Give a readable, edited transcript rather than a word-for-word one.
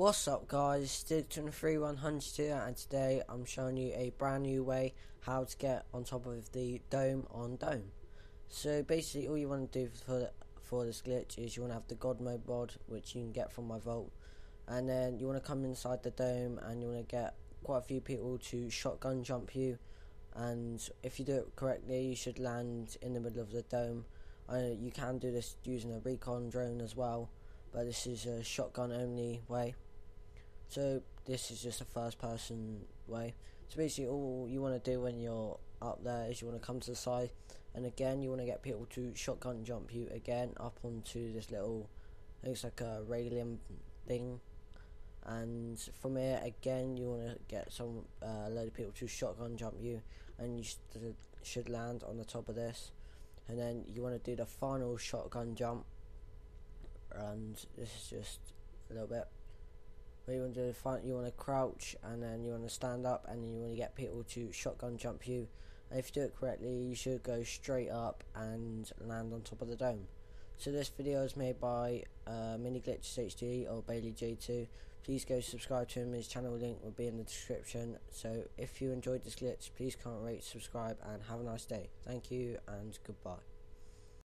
What's up guys, Stig23100 here, and today I'm showing you a brand new way how to get on top of the dome on dome. So basically all you want to do for this glitch is you want to have the god mode mod, which you can get from my vault, and then you want to come inside the dome and you want to get quite a few people to shotgun jump you, and if you do it correctly you should land in the middle of the dome. You can do this using a recon drone as well, but this is a shotgun only way, so this is just a first person way. So basically all you want to do when you're up there is you want to come to the side, and again you want to get people to shotgun jump you again up onto this little, I think it's like a railing thing, and from here again you want to get some load of people to shotgun jump you, and you should land on the top of this, and then you want to do the final shotgun jump, and this is just a little bit. But you want to do the front, you want to crouch, and then you want to stand up, and then you want to get people to shotgun jump you, and if you do it correctly you should go straight up and land on top of the dome. So this video is made by Mini Glitches HD or Bailey J2. Please go subscribe to him, his channel link will be in the description. So if you enjoyed this glitch, please comment, rate, subscribe, and have a nice day. Thank you and goodbye.